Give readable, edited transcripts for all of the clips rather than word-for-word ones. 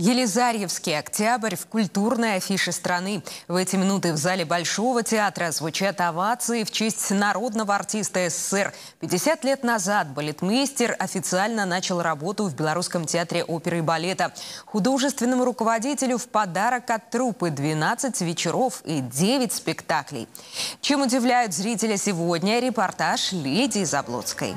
Елизарьевский октябрь в культурной афише страны. В эти минуты в зале Большого театра звучат овации в честь народного артиста СССР. 50 лет назад балетмейстер официально начал работу в Белорусском театре оперы и балета. Художественному руководителю в подарок от труппы 12 вечеров и 9 спектаклей. Чем удивляют зрителя сегодня, репортаж Лидии Заблоцкой.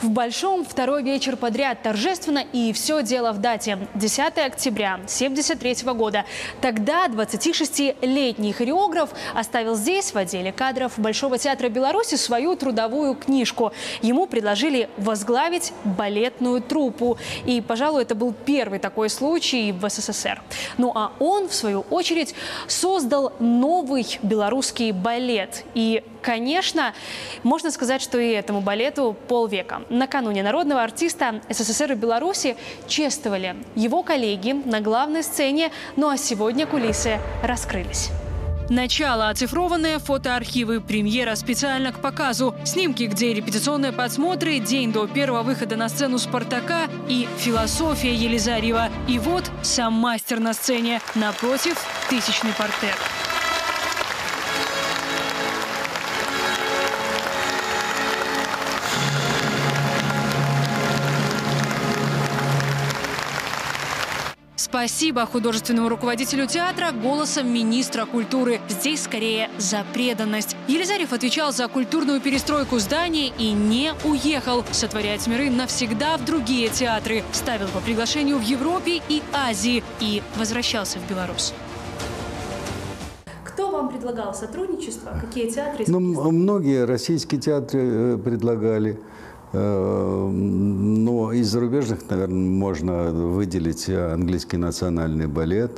В Большом второй вечер подряд торжественно, и все дело в дате. 10 октября 1973 года. Тогда 26-летний хореограф оставил здесь, в отделе кадров Большого театра Беларуси, свою трудовую книжку. Ему предложили возглавить балетную труппу. И, пожалуй, это был первый такой случай в СССР. Ну а он, в свою очередь, создал новый белорусский балет. И, конечно, можно сказать, что и этому балету полвека. Накануне народного артиста СССР и Беларуси чествовали его коллеги на главной сцене, ну а сегодня кулисы раскрылись. Начало, оцифрованные фотоархивы, премьера специально к показу, снимки, где репетиционные подсмотры, день до первого выхода на сцену «Спартака» и философия Елизарьева. И вот сам мастер на сцене, напротив – тысячный портрет. Спасибо художественному руководителю театра голосом министра культуры. Здесь скорее за преданность. Елизарьев отвечал за культурную перестройку здания и не уехал сотворять миры навсегда в другие театры. Ставил по приглашению в Европе и Азии и возвращался в Беларусь. Кто вам предлагал сотрудничество? Какие театры? Ну, многие российские театры предлагали. Но из зарубежных, наверное, можно выделить английский национальный балет,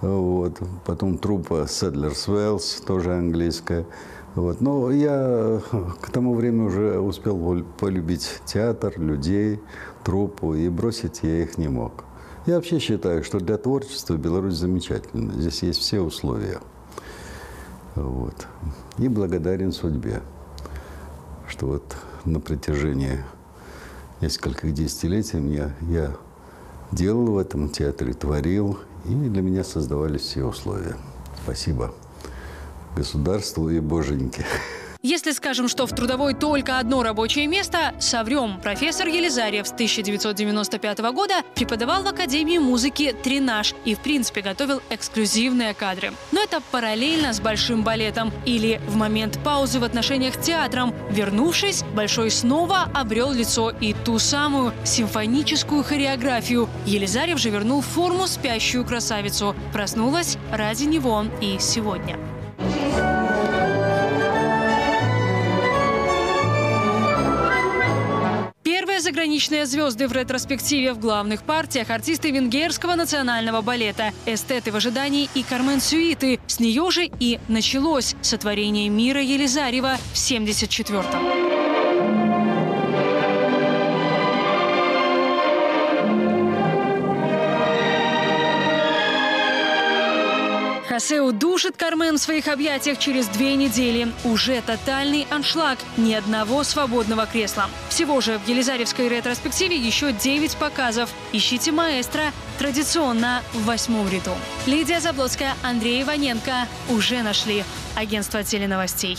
вот. Потом труппа «Сэдлерс Уэллс», тоже английская. Вот. Но я к тому времени уже успел полюбить театр, людей, труппу, и бросить я их не мог. Я вообще считаю, что для творчества Беларусь замечательна, здесь есть все условия. Вот. И благодарен судьбе, что вот на протяжении нескольких десятилетий я делал в этом театре, творил, и для меня создавались все условия. Спасибо государству и боженьке. Если скажем, что в трудовой только одно рабочее место, соврем. Профессор Елизарьев с 1995 года преподавал в Академии музыки «Тренаж» и, в принципе, готовил эксклюзивные кадры. Но это параллельно с большим балетом или в момент паузы в отношениях с театром. Вернувшись, Большой снова обрел лицо и ту самую симфоническую хореографию. Елизарьев же вернул в форму спящую красавицу. Проснулась ради него и сегодня. Заграничные звезды в ретроспективе. В главных партиях артисты венгерского национального балета, эстеты в ожидании и Кармен Сюиты. С нее же и началось сотворение мира Елизарьева в 1974-м. Хосе удушит Кармен в своих объятиях через 2 недели. Уже тотальный аншлаг. Ни одного свободного кресла. Всего же в елизарьевской ретроспективе еще 9 показов. Ищите маэстро традиционно в 8-м ряду. Лидия Заблоцкая, Андрей Иваненко. Уже нашли. Агентство теленовостей.